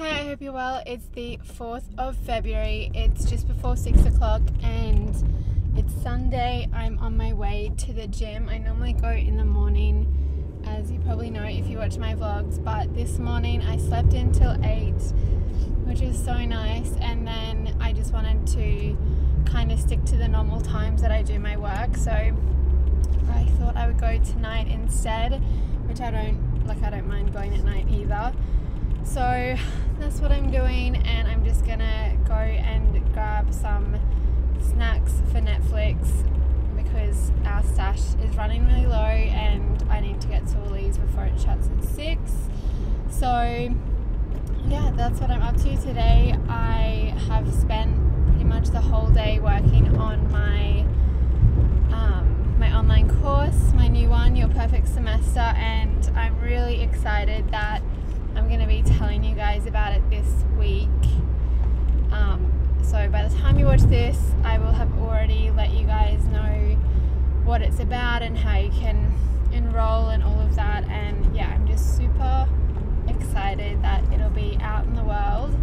Hi, I hope you're well. It's the 4th of February. It's just before 6 o'clock and it's Sunday. I'm on my way to the gym. I normally go in the morning, as you probably know if you watch my vlogs, but this morning I slept in till 8, which is so nice, and then I just wanted to kind of stick to the normal times that I do my work, so I thought I would go tonight instead, which I don't mind going at night either. So that's what I'm doing, and I'm just gonna go and grab some snacks for Netflix because our stash is running really low and I need to get to Woolies before it shuts at 6. So yeah, that's what I'm up to today. I have spent pretty much the whole day working on my online course, my new one, Your Perfect Semester, and I'm really excited that I'm going to be telling you guys about it this week. So by the time you watch this, I will have already let you guys know what it's about and how you can enroll and all of that. And yeah, I'm just super excited that it'll be out in the world.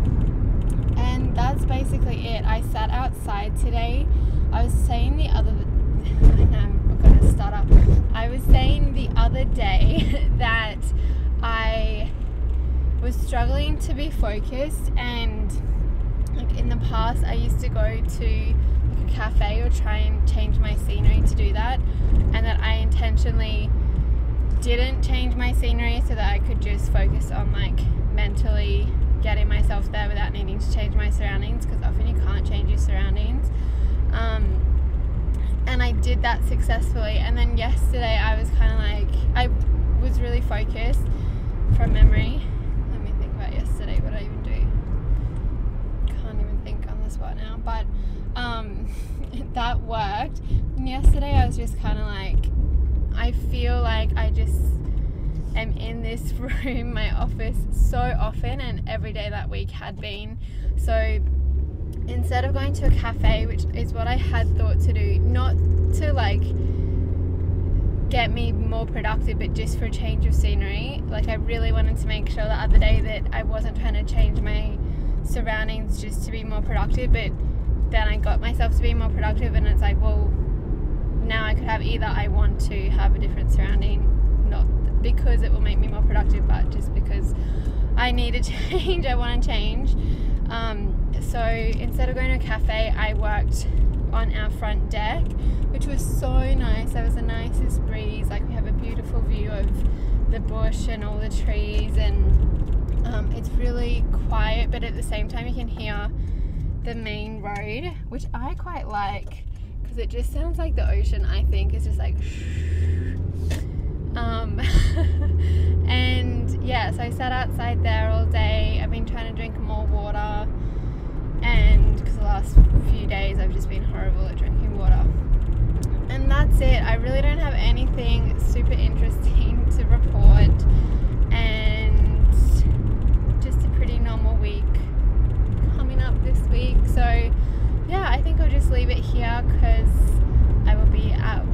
And that's basically it. I sat outside today. I was saying the other day that I was struggling to be focused, and like in the past I used to go to like a cafe or try and change my scenery to do that, and that I intentionally didn't change my scenery so that I could just focus on like mentally getting myself there without needing to change my surroundings, because often you can't change your surroundings. And I did that successfully, and then yesterday I was kind of like, I was really focused from memory. Let me think about yesterday, what I even do. Can't even think on the spot now, but that worked. And yesterday I was just kind of like, I feel like I just am in this room, my office, so often, and every day that week had been. So instead of going to a cafe, which is what I had thought to do, not to like get me more productive but just for a change of scenery, like I really wanted to make sure the other day that I wasn't trying to change my surroundings just to be more productive, but then I got myself to be more productive, and it's like, well, now I could have either I want to have a different surrounding, not because it will make me more productive, but just because I need a change, I want to change. So instead of going to a cafe, I worked on our front deck, which was so nice. There was the nicest breeze, like we have a beautiful view of the bush and all the trees, and it's really quiet, but at the same time you can hear the main road, which I quite like because it just sounds like the ocean, I think. It's just like and yeah, so I sat outside there all day. I've been trying to drink more water, and because the last few days I've just been horrible at drinking water. And that's it. I really don't have anything super interesting to report, and just a pretty normal week coming up this week. So yeah, I think I'll just leave it here because I will be at